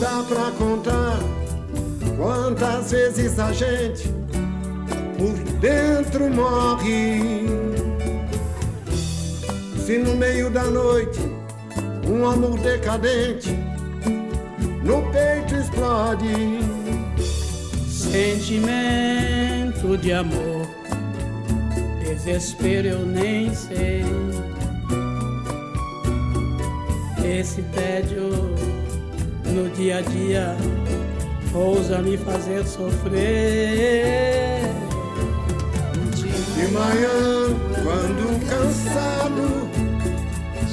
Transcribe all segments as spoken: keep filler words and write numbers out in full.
dá pra contar quantas vezes a gente por dentro morre. Se no meio da noite um amor decadente no peito explode, sentimento de amor, desespero eu nem sei. Esse tédio no dia a dia ousa me fazer sofrer. De manhã, quando cansado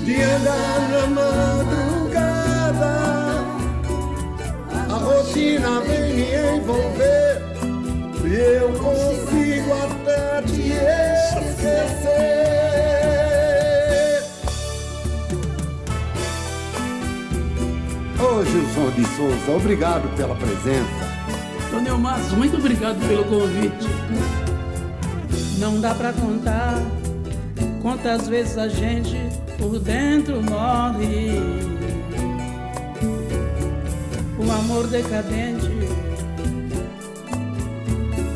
de andar na madrugada, a rotina vem me envolver e eu consigo até te esquecer. Ô Gilson de Souza, obrigado pela presença. Dona Neomar, muito obrigado pelo convite. Não dá pra contar quantas vezes a gente por dentro morre. O amor decadente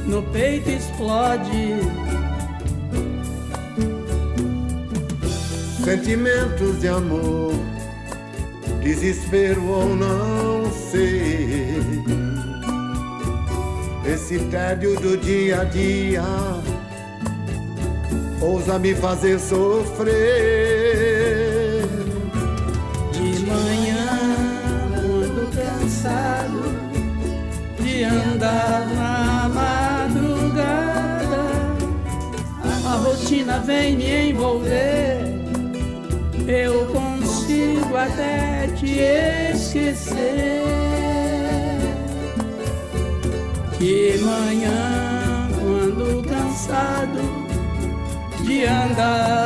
no peito explode. Sentimentos de amor, desespero ou não sei, esse tédio do dia a dia ousa me fazer sofrer. De manhã, muito cansado de andar na madrugada, a rotina vem me envolver, eu consigo até te esquecer. De manhã, quando cansado de andar